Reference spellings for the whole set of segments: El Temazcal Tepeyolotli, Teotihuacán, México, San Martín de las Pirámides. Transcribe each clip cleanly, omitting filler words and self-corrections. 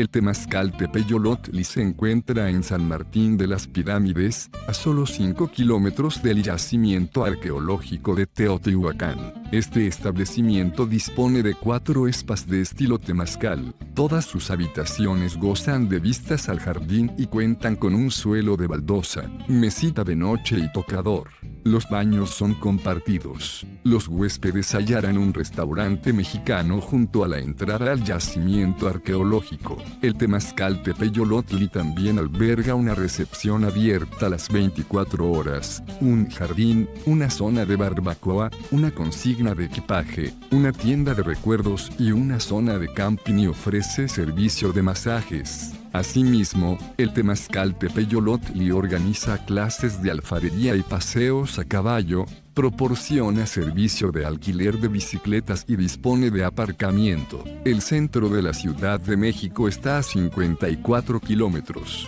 El Temazcal Tepeyolotli se encuentra en San Martín de las Pirámides, a solo 5 kilómetros del yacimiento arqueológico de Teotihuacán. Este establecimiento dispone de 4 spas de estilo temazcal. Todas sus habitaciones gozan de vistas al jardín y cuentan con un suelo de baldosa, mesita de noche y tocador. Los baños son compartidos. Los huéspedes hallarán un restaurante mexicano junto a la entrada al yacimiento arqueológico. El Temazcal Tepeyolotli también alberga una recepción abierta a las 24 horas, un jardín, una zona de barbacoa, una consigna de equipaje, una tienda de recuerdos y una zona de camping, y ofrece servicio de masajes. Asimismo, el Temazcal Tepeyolotli organiza clases de alfarería y paseos a caballo, proporciona servicio de alquiler de bicicletas y dispone de aparcamiento. El centro de la Ciudad de México está a 54 kilómetros.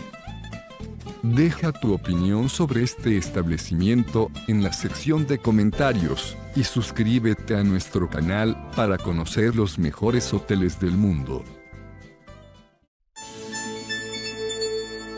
Deja tu opinión sobre este establecimiento en la sección de comentarios y suscríbete a nuestro canal para conocer los mejores hoteles del mundo.